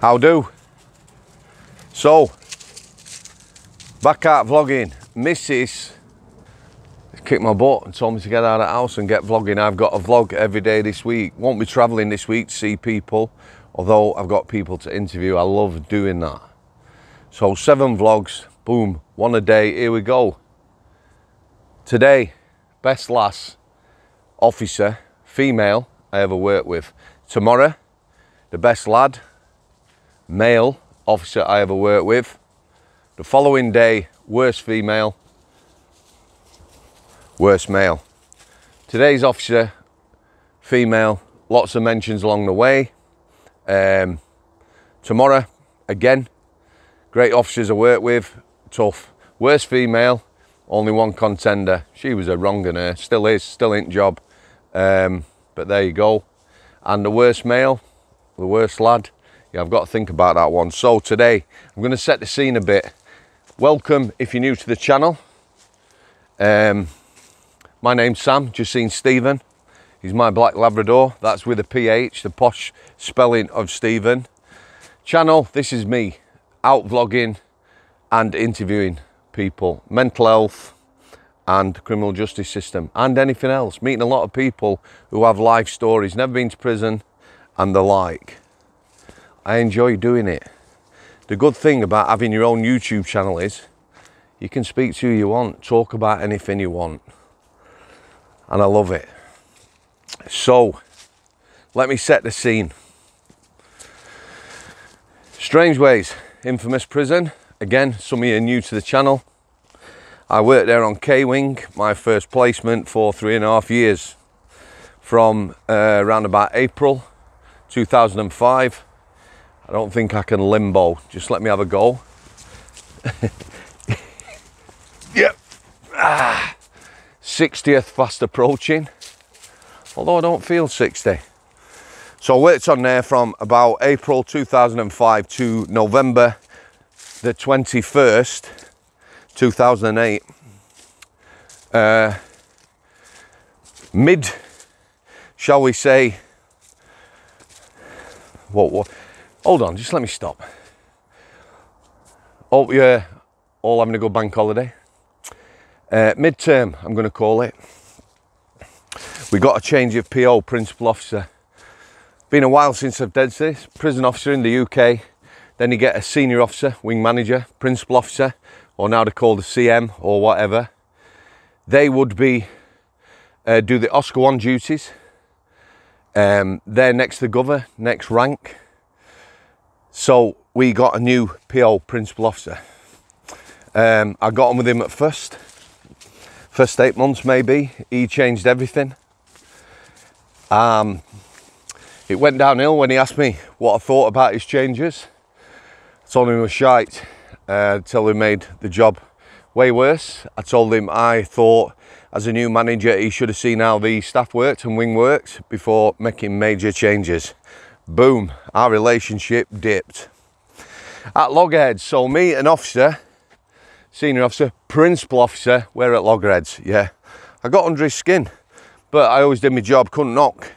How do? So, back out vlogging. Mrs. kicked my butt and told me to get out of the house and get vlogging. I've got a vlog every day this week. Won't be travelling this week to see people, although I've got people to interview. I love doing that. So 7 vlogs, boom, 1 a day, here we go. Today, best lass, officer, female, I ever worked with. Tomorrow, the best lad, male, officer I ever worked with. The following day, worst female, worst male. Today's officer, female, lots of mentions along the way. Tomorrow, again, great officers I worked with, tough. Worst female, only 1 contender. She was a wrong-un-er, still is, still ain't job. But there you go. And the worst male, the worst lad, yeah, I've got to think about that one. So today, I'm going to set the scene a bit. Welcome if you're new to the channel. My name's Sam, just seen Stephen. He's my black Labrador. That's with a PH, the posh spelling of Stephen. Channel, this is me, out vlogging and interviewing people. Mental health and the criminal justice system and anything else. Meeting a lot of people who have life stories, never been to prison and the like. I enjoy doing it. The good thing about having your own YouTube channel is you can speak to who you want, talk about anything you want. And I love it. So, let me set the scene. Strangeways, infamous prison. Again, some of you are new to the channel. I worked there on K-Wing, my first placement for 3.5 years. From around about April 2005. I don't think I can limbo. Just let me have a go. Yep. Ah, 60th fast approaching. Although I don't feel 60. So I worked on there from about April 2005 to November the 21st, 2008. Mid, shall we say, what? Hold on, just let me stop. Hope you're all having a good bank holiday. Midterm, I'm going to call it. We got a change of PO, principal officer. Been a while since I've done this. Prison officer in the UK. Then you get a senior officer, wing manager, principal officer, or now they're called a CM or whatever. They would be do the Oscar 1 duties. They're next to the governor, next rank. So we got a new PO, principal officer. I got on with him at first 8 months maybe. He changed everything. It went downhill when he asked me what I thought about his changes. I told him it was shite, until he made the job way worse. I told him I thought as a new manager he should have seen how the staff worked and wing worked before making major changes. Boom, our relationship dipped. At loggerheads, so me, an officer, senior officer, principal officer, we're at loggerheads, yeah. I got under his skin, but I always did my job, couldn't knock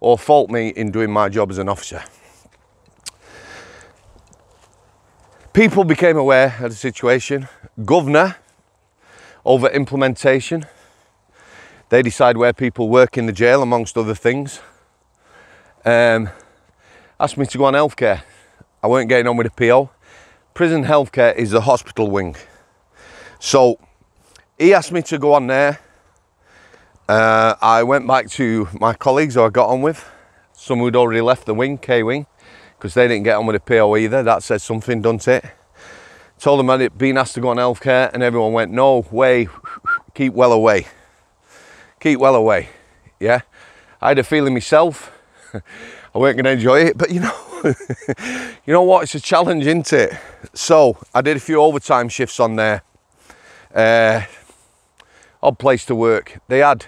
or fault me in doing my job as an officer. People became aware of the situation. Governor, over implementation. They decide where people work in the jail, amongst other things. Asked me to go on healthcare. I weren't getting on with the PO. Prison healthcare is the hospital wing. So he asked me to go on there. I went back to my colleagues who I got on with, some who'd already left the wing, K-Wing, because they didn't get on with the PO either. That says something, doesn't it? Told them I'd been asked to go on healthcare and everyone went, no way, keep well away. Keep well away, yeah? I had a feeling myself. I weren't going to enjoy it, but you know, you know what? It's a challenge, isn't it? So I did a few overtime shifts on there. Odd place to work. They had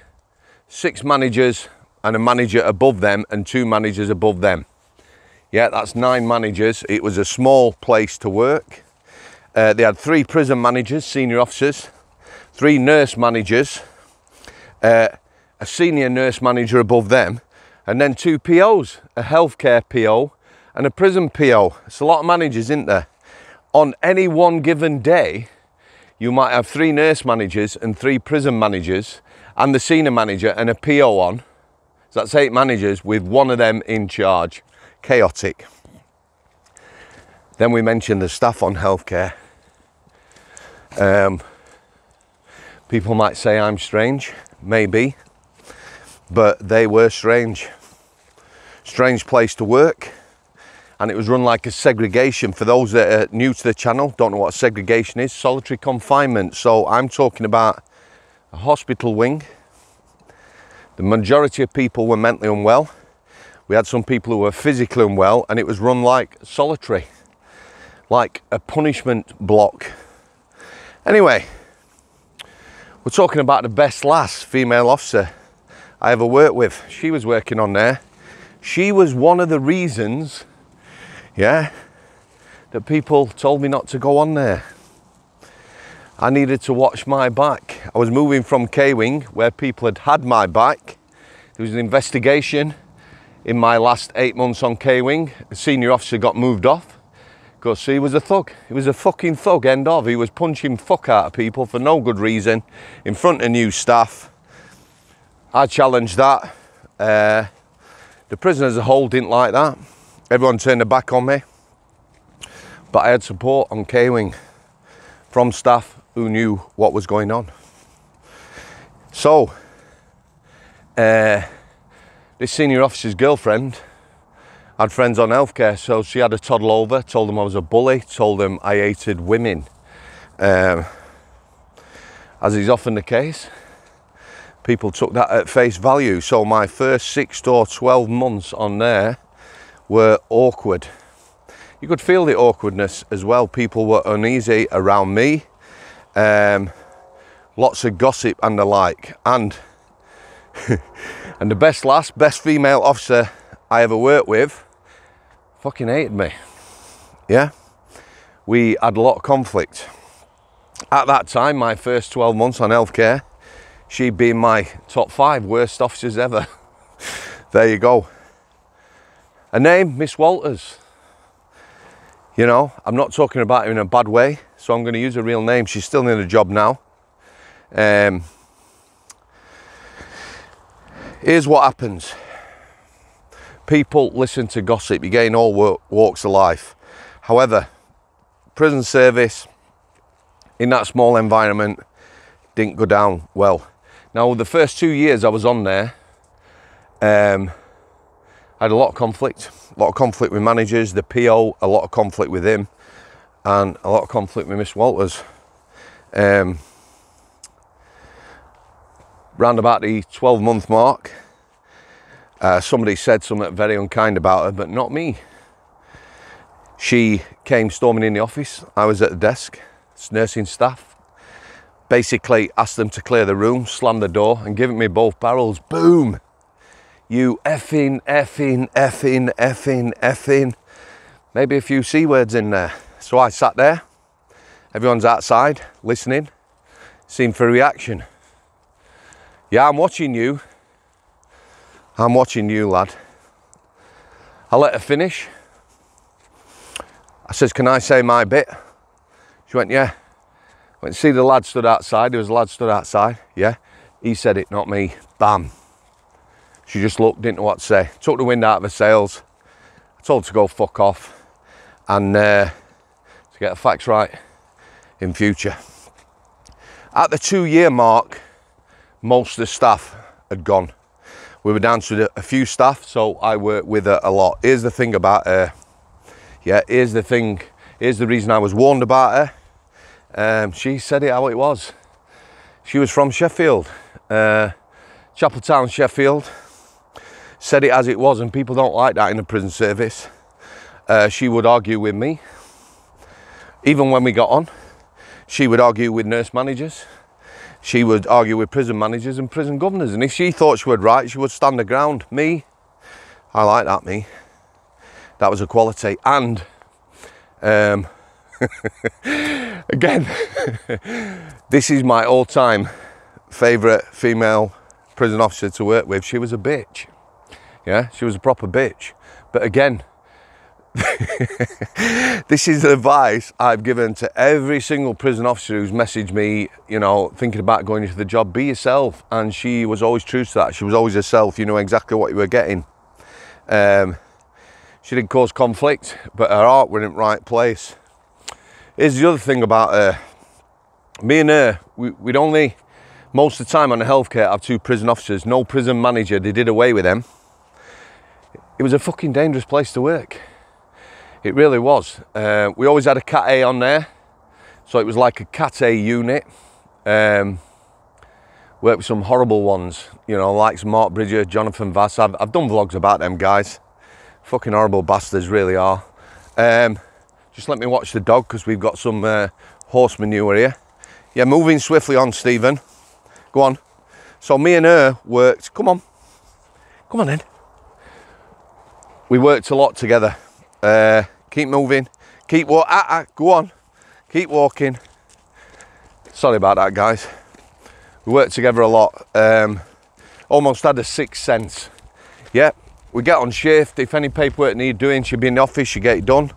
6 managers and a manager above them and 2 managers above them. Yeah, that's 9 managers. It was a small place to work. They had 3 prison managers, senior officers, 3 nurse managers, a senior nurse manager above them, and then 2 POs, a healthcare PO and a prison PO. It's a lot of managers, isn't there? On any one given day, you might have 3 nurse managers and 3 prison managers and the senior manager and a PO on. So that's 8 managers with 1 of them in charge. Chaotic. Then we mentioned the staff on healthcare. People might say I'm strange, maybe, but they were strange. Strange place to work, and it was run like a segregation. For those that are new to the channel, don't know what segregation is, solitary confinement. So I'm talking about a hospital wing. The majority of people were mentally unwell. We had some people who were physically unwell, and it was run like solitary, like a punishment block. Anyway, we're talking about the best lass, female officer I ever worked with. She was working on there. She was one of the reasons, yeah, that people told me not to go on there. I needed to watch my back. I was moving from K-Wing, where people had had my back. There was an investigation in my last 8 months on K-Wing. A senior officer got moved off because he was a thug. He was a fucking thug, end of. He was punching fuck out of people for no good reason in front of new staff. I challenged that. The prison as a whole didn't like that. Everyone turned their back on me. But I had support on K-Wing from staff who knew what was going on. So, this senior officer's girlfriend had friends on healthcare, so she had a toddle over, told them I was a bully, told them I hated women. As is often the case, people took that at face value. So my first 6 or 12 months on there were awkward. You could feel the awkwardness as well. People were uneasy around me. Lots of gossip and the like. And, and the best lass, best female officer I ever worked with fucking hated me. Yeah? We had a lot of conflict. At that time, my first 12 months on healthcare, she'd be in my top 5 worst officers ever. There you go. Her name, Miss Walters. You know, I'm not talking about her in a bad way, so I'm going to use her real name. She's still in a job now. Here's what happens. People listen to gossip. You get in all walks of life. However, prison service, in that small environment, didn't go down well. Now, the first 2 years I was on there, I had a lot of conflict. A lot of conflict with managers, the PO, a lot of conflict with him, and a lot of conflict with Miss Walters. Round about the 12-month mark, somebody said something very unkind about her, but not me. She came storming in the office. I was at the desk, it's nursing staff. Basically asked them to clear the room, slammed the door and given me both barrels. Boom! You effing, effing, effing, effing, effing. Maybe a few C words in there. So I sat there. Everyone's outside, listening. Seemed for a reaction. Yeah, I'm watching you. I'm watching you, lad. I let her finish. I says, can I say my bit? She went, yeah. Went, see, the lad stood outside. There was a lad stood outside, yeah? He said it, not me. Bam. She just looked, didn't know what to say. Took the wind out of her sails. I told her to go fuck off and to get the facts right in future. At the 2-year mark, most of the staff had gone. We were down to a few staff, so I worked with her a lot. Here's the thing about her. Yeah, here's the thing. Here's the reason I was warned about her. She said it how it was. She was from Sheffield, Chapeltown, Sheffield. Said it as it was, and people don't like that in the prison service. She would argue with me. Even when we got on, she would argue with nurse managers. She would argue with prison managers and prison governors. And if she thought she was right, she would stand her ground. Me, I like that, me. That was a quality. And, again, this is my all-time favourite female prison officer to work with. She was a bitch, yeah? She was a proper bitch. But again, This is the advice I've given to every single prison officer who's messaged me, you know, thinking about going into the job. Be yourself. And she was always true to that. She was always herself. You know exactly what you were getting. She didn't cause conflict, but her heart was in the right place. Here's the other thing about her. Me and her, we'd only, most of the time on the healthcare, have two prison officers. No prison manager. They did away with them. It was a fucking dangerous place to work. It really was. We always had a Cat A on there, so it was like a Cat A unit. Worked with some horrible ones, you know, like Mark Bridger, Jonathan Vass. I've done vlogs about them guys. Fucking horrible bastards, really are. Just let me watch the dog, because we've got some horse manure here. Yeah, moving swiftly on, Stephen. Go on. So me and her worked, come on. Come on in. We worked a lot together. Keep moving, keep walking, go on, keep walking. Sorry about that, guys. We worked together a lot, almost had a sixth sense. Yeah, we get on shift, if any paperwork needed doing, she'd be in the office, she'd get it done.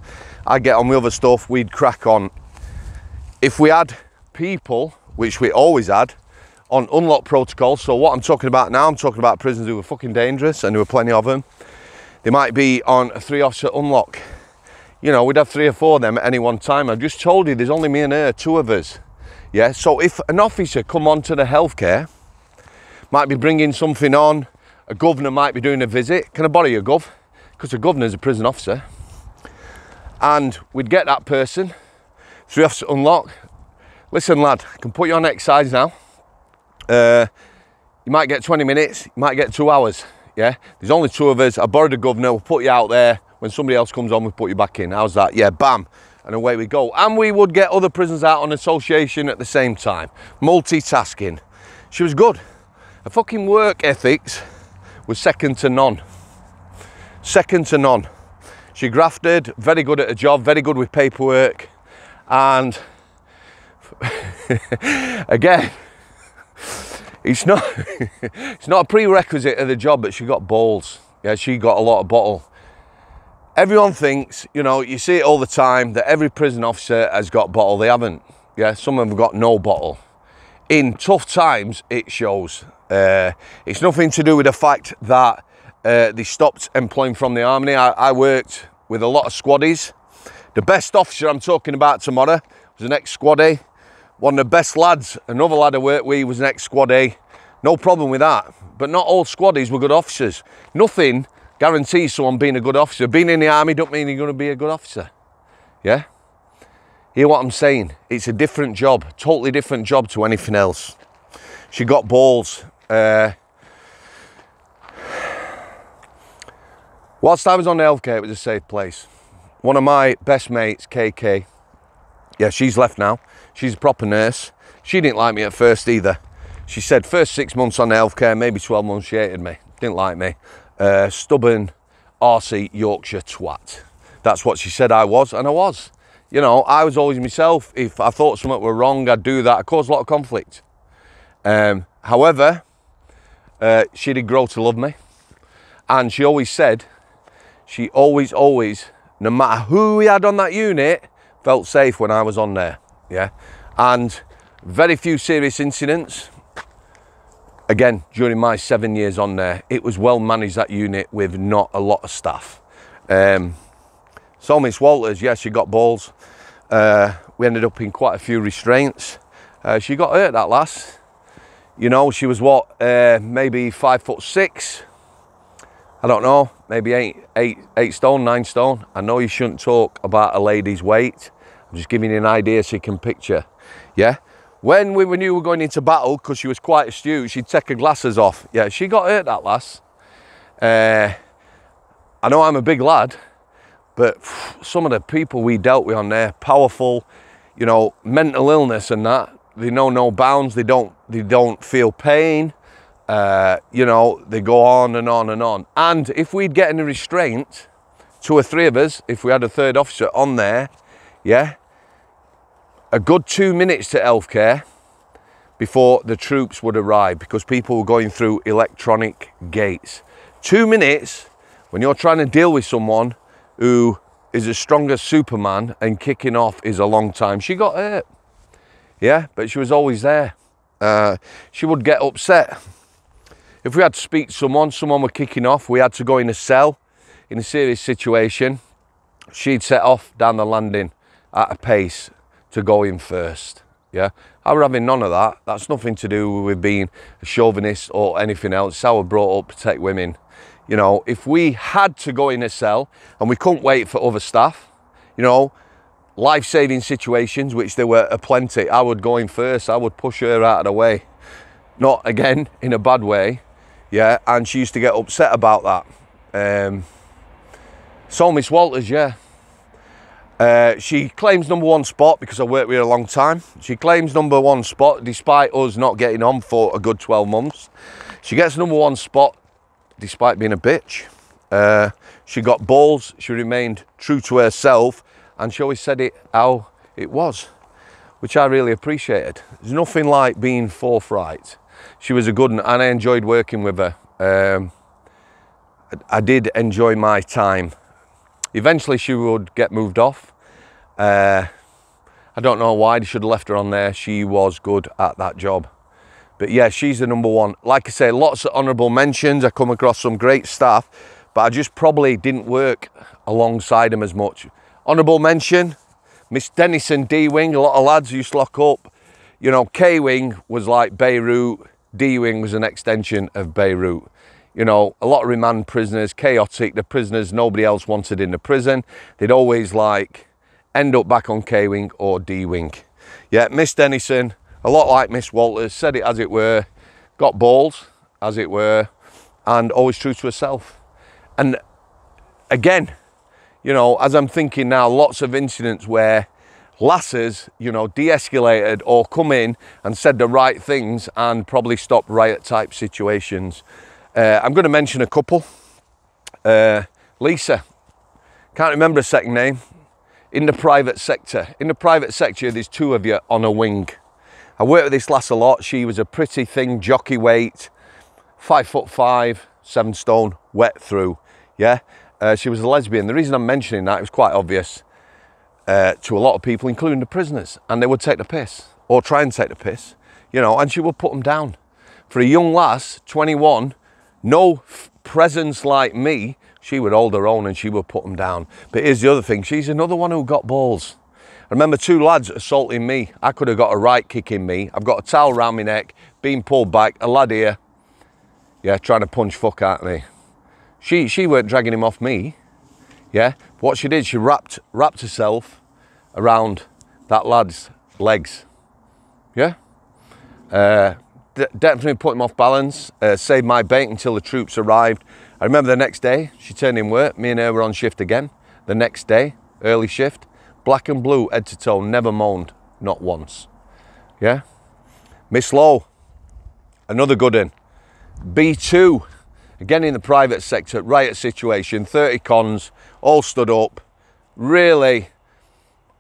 I'd get on with other stuff, we'd crack on. If we had people, which we always had, on unlock protocols, so what I'm talking about now, I'm talking about prisoners who were fucking dangerous, and there were plenty of them. They might be on a 3 officer unlock. You know, we'd have 3 or 4 of them at any one time. I've just told you, there's only me and her, 2 of us. Yeah, so if an officer come on to the healthcare, might be bringing something on, a governor might be doing a visit. Can I borrow your gov? Because the governor's a prison officer. And we'd get that person, 3 officer unlock. Listen, lad, I can put you on exercise now. You might get 20 minutes, you might get 2 hours. Yeah, there's only 2 of us. I borrowed a governor, we'll put you out there. When somebody else comes on, we'll put you back in. How's that? Yeah, bam, and away we go. And we would get other prisoners out on association at the same time. Multitasking. She was good. Her fucking work ethics was second to none. Second to none. She grafted, very good at her job, very good with paperwork. And again, it's not a prerequisite of the job, but she got balls. Yeah, she got a lot of bottle. Everyone thinks, you know, you see it all the time, that every prison officer has got bottle. They haven't. Yeah, some of them have got no bottle. In tough times, it shows. It's nothing to do with the fact that they stopped employing from the army. I worked with a lot of squaddies. The best officer I'm talking about tomorrow was an ex-squaddie. One of the best lads, another lad I worked with, was an ex-squad A. No problem with that. But not all squaddies were good officers. Nothing guarantees someone being a good officer. Being in the army don't mean you're going to be a good officer. Yeah? Hear what I'm saying? It's a different job. Totally different job to anything else. She got balls. Whilst I was on the healthcare, it was a safe place. One of my best mates, KK, yeah, she's left now. She's a proper nurse. She didn't like me at first either. She said first 6 months on healthcare, maybe 12 months, she hated me. Didn't like me. Stubborn, arsey, Yorkshire twat. That's what she said I was, and I was. You know, I was always myself. If I thought something were wrong, I'd do that. I caused a lot of conflict. However, she did grow to love me. And she always said, she always, no matter who we had on that unit, felt safe when I was on there. Yeah, and very few serious incidents. Again, during my 7 years on there, it was well managed, that unit, with not a lot of staff. So Miss Walters, yeah, she got balls. We ended up in quite a few restraints. She got hurt, that lass. You know, she was what, maybe 5'6". I don't know, maybe eight stone, 9 stone. I know you shouldn't talk about a lady's weight. I'm just giving you an idea so you can picture, yeah? When we knew we were going into battle, because she was quite astute, she'd take her glasses off. Yeah, she got hurt, that lass. I know I'm a big lad, but some of the people we dealt with on there, powerful, you know, mental illness and that, they know no bounds, they don't feel pain, you know, they go on and on and on. And if we'd get in a restraint, 2 or 3 of us, if we had a 3rd officer on there, yeah, a good 2 minutes to healthcare before the troops would arrive, because people were going through electronic gates. 2 minutes when you're trying to deal with someone who is as strong as Superman and kicking off is a long time. She got hurt, yeah, but she was always there. She would get upset. If we had to speak to someone, someone were kicking off, we had to go in a cell in a serious situation, she'd set off down the landing at a pace to go in first, yeah. I were having none of that. That's nothing to do with being a chauvinist or anything else. I were brought up to protect women. You know, if we had to go in a cell and we couldn't wait for other staff, you know, life-saving situations, which there were aplenty, I would go in first. I would push her out of the way. Not, again, in a bad way, yeah, and she used to get upset about that. So Miss Walters, yeah. She claims #1 spot because I worked with her a long time. She claims #1 spot despite us not getting on for a good 12 months. She gets #1 spot despite being a bitch. She got balls, she remained true to herself, and she always said it how it was, which I really appreciated. There's nothing like being forthright. She was a good one and I enjoyed working with her. I did enjoy my time. Eventually she would get moved off. I don't know why, they should have left her on there. She was good at that job. But yeah, she's the #1. Like I say, lots of honourable mentions. I come across some great staff, but I just probably didn't work alongside them as much. Honourable mention, Miss Dennison, D-Wing, a lot of lads used to lock up. You know, K-Wing was like Beirut. D-Wing was an extension of Beirut. You know, a lot of remand prisoners, chaotic. The prisoners nobody else wanted in the prison. They'd always, like, end up back on K-Wing or D-Wing. Yeah, Miss Dennison, a lot like Miss Walters, said it as it were, got balls, as it were, and always true to herself. And again, you know, as I'm thinking now, lots of incidents where lasses, you know, de-escalated or come in and said the right things and probably stopped riot-type situations. I'm going to mention a couple. Lisa, can't remember her second name, in the private sector. In the private sector, there's two of you on a wing. I worked with this lass a lot. She was a pretty thing, jockey weight, 5'5", 7 stone, wet through, yeah? She was a lesbian. The reason I'm mentioning that, it was quite obvious to a lot of people, including the prisoners, and they would take the piss, or try and take the piss, you know, and she would put them down. For a young lass, 21, no presence like me, she would hold her own and she would put them down. But here's the other thing, she's another one who got balls. I remember two lads assaulting me. I could have got a right kick in me. I've got a towel round my neck, being pulled back, a lad here, yeah, trying to punch fuck at me. She weren't dragging him off me, yeah? What she did, she wrapped herself around that lad's legs, yeah? Definitely put him off balance, saved my bait until the troops arrived. I remember the next day, she turned in work, me and her were on shift again. The next day, early shift, black and blue, head to toe, never moaned, not once. Yeah? Miss Lowe, another good one. B2, again in the private sector, riot situation, 30 cons, all stood up, really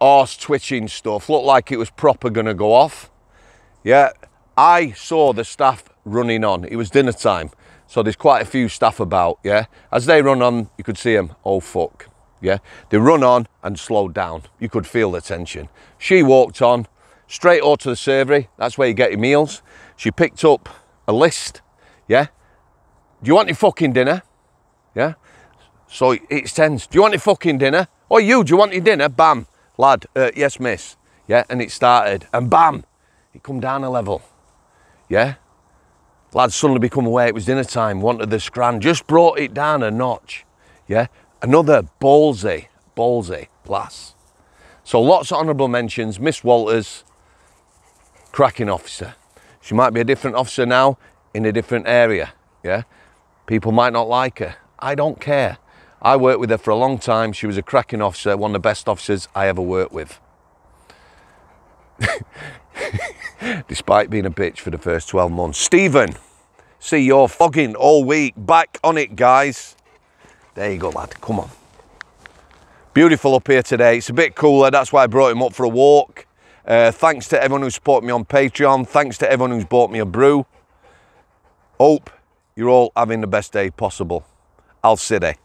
arse twitching stuff, looked like it was proper gonna go off. Yeah, I saw the staff running on, it was dinner time, so there's quite a few staff about, yeah? As they run on, you could see them, oh fuck. Yeah, they run on and slowed down. You could feel the tension. She walked on, straight over to the servery. That's where you get your meals. She picked up a list, yeah? Do you want your fucking dinner? Yeah? So it's tense. Do you want your fucking dinner? Oh, you, do you want your dinner? Bam, lad, yes, miss. Yeah, and it started, and bam, it come down a level, yeah? Lad suddenly become aware it was dinner time, wanted the scran, just brought it down a notch, yeah? Another ballsy lass. So lots of honourable mentions. Miss Walters, cracking officer. She might be a different officer now in a different area, yeah? People might not like her. I don't care. I worked with her for a long time. She was a cracking officer, one of the best officers I ever worked with. Despite being a bitch for the first 12 months. Stephen, see you're fogging all week. Back on it, guys. There you go, lad, come on. Beautiful up here today. It's a bit cooler, that's why I brought him up for a walk. Thanks to everyone who supported me on Patreon. Thanks to everyone who's bought me a brew. Hope you're all having the best day possible. Al Side.